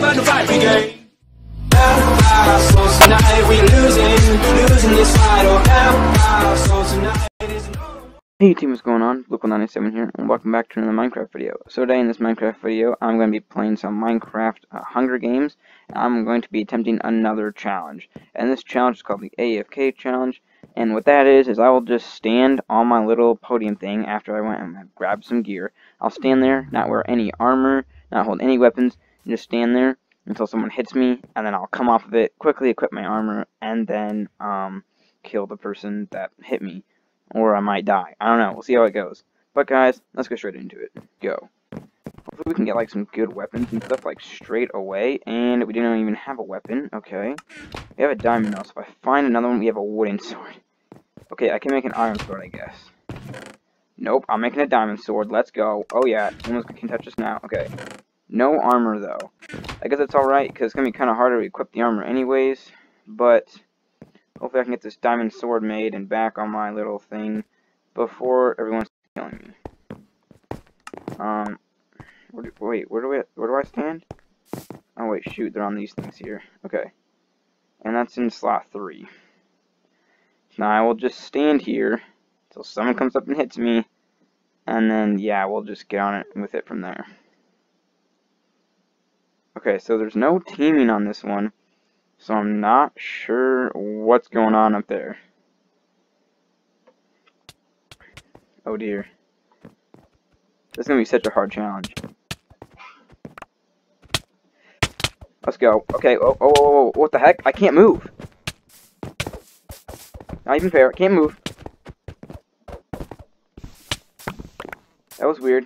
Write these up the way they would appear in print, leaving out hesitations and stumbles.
never to fight again. Hey team, what's going on? Local97 here, and welcome back to another Minecraft video. So today in this Minecraft video, I'm going to be playing some Minecraft Hunger Games, and I'm going to be attempting another challenge. And this challenge is called the AFK challenge, and what that is I will just stand on my little podium thing after I went and grabbed some gear. I'll stand there, not wear any armor, not hold any weapons, and just stand there until someone hits me, and then I'll come off of it, quickly equip my armor, and then kill the person that hit me. Or I might die. I don't know. We'll see how it goes. But guys, let's go straight into it. Go. Hopefully we can get like some good weapons and stuff like straight away. And we didn't even have a weapon. Okay. We have a diamond now. So if I find another one, we have a wooden sword. Okay, I can make an iron sword, I guess. Nope, I'm making a diamond sword. Let's go. Oh yeah, someone can touch us now. Okay. No armor though. I guess that's alright because it's going to be kind of harder to equip the armor anyways. But hopefully I can get this diamond sword made and back on my little thing before everyone's killing me. Wait, where do I stand? Oh wait, shoot, they're on these things here. Okay, and that's in slot 3. Now I will just stand here until someone comes up and hits me, and then yeah, we'll just get on it with it from there. Okay, so there's no teaming on this one. So I'm not sure what's going on up there. Oh dear. This is going to be such a hard challenge. Let's go. Okay, oh, what the heck? I can't move. Not even fair, I can't move. That was weird.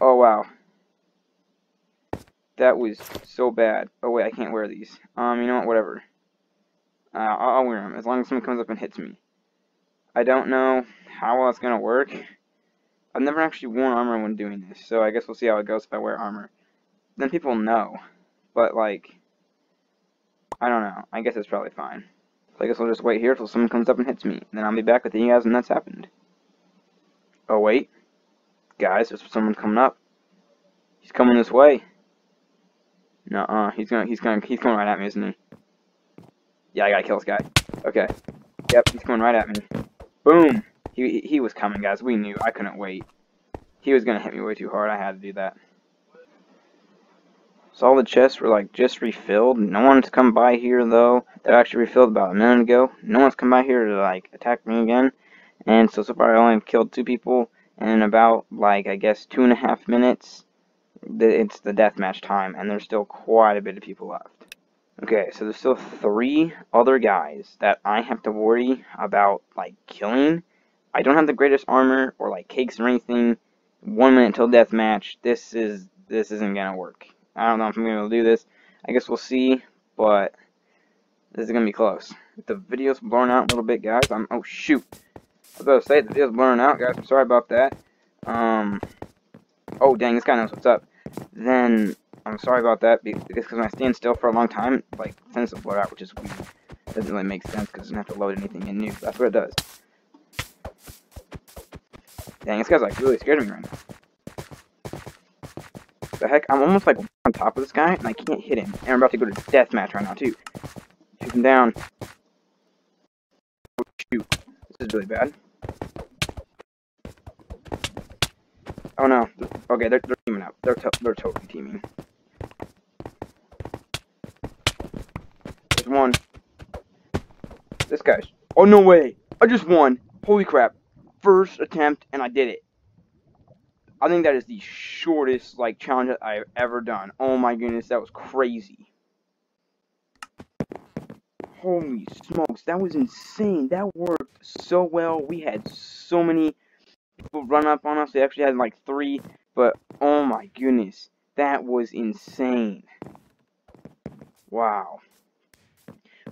Oh wow. That was so bad. Oh wait, I can't wear these. You know what, whatever. I'll wear them, as long as someone comes up and hits me. I don't know how well it's gonna work. I've never actually worn armor when doing this, so I guess we'll see how it goes if I wear armor. Then people know. But, like, I don't know. I guess it's probably fine. So I guess we'll just wait here until someone comes up and hits me. Then I'll be back with you guys when that's happened. Oh wait. Guys, there's someone coming up. He's coming this way. Nuh-uh, he's coming right at me, isn't he? Yeah, I gotta kill this guy. Okay. Yep, he's coming right at me. Boom! He was coming, guys. We knew. I couldn't wait. He was gonna hit me way too hard. I had to do that. So all the chests were, like, just refilled. No one's come by here, though. They actually refilled about a minute ago. No one's come by here to, like, attack me again. And so far I only have killed 2 people. And in about, like, I guess 2.5 minutes, it's the deathmatch time, and there's still quite a bit of people left. Okay, so there's still 3 other guys that I have to worry about, like, killing. I don't have the greatest armor or, like, cakes or anything. 1 minute till deathmatch. This isn't gonna work. I don't know if I'm gonna be able to do this. I guess we'll see, but this is gonna be close. The video's blurring out a little bit, guys. Oh, shoot. I was about to say, the video's blurring out, guys. I'm sorry about that. Oh dang, this guy knows what's up. Then I'm sorry about that because when I stand still for a long time, like, things will blur out, which is weird. Doesn't really make sense because it doesn't have to load anything in new. That's what it does. Dang, this guy's like really scared of me right now. The heck, I'm almost like on top of this guy and I can't hit him. And I'm about to go to deathmatch right now too. Shoot him down. Oh shoot, this is really bad. Oh no. Okay, they're teaming up. They're totally teaming. There's one. This guy's. Oh no way! I just won! Holy crap. First attempt, and I did it. I think that is the shortest, like, challenge that I've ever done. Oh my goodness, that was crazy. Holy smokes, that was insane. That worked so well. We had so many people run up on us. They actually had like 3, but oh my goodness, that was insane. Wow.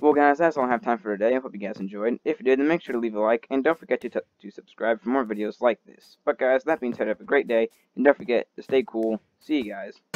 Well guys, that's all I have time for today. I hope you guys enjoyed. If you did, then make sure to leave a like, and don't forget to subscribe for more videos like this. But guys, that being said, have a great day, and don't forget to stay cool. See you guys.